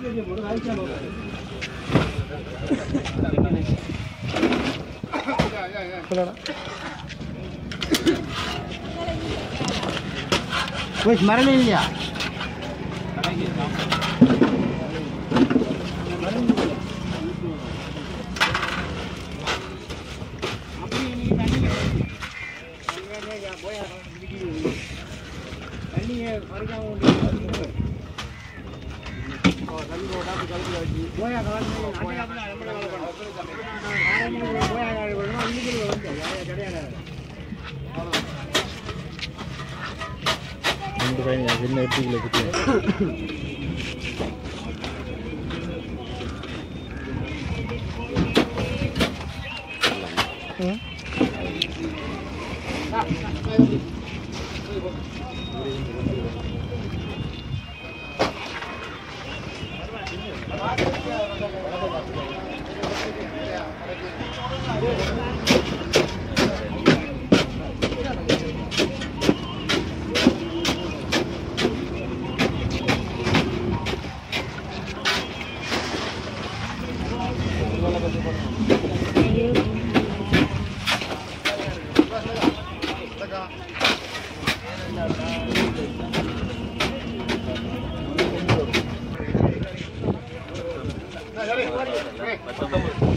कोई मर नहीं लिया Gracias.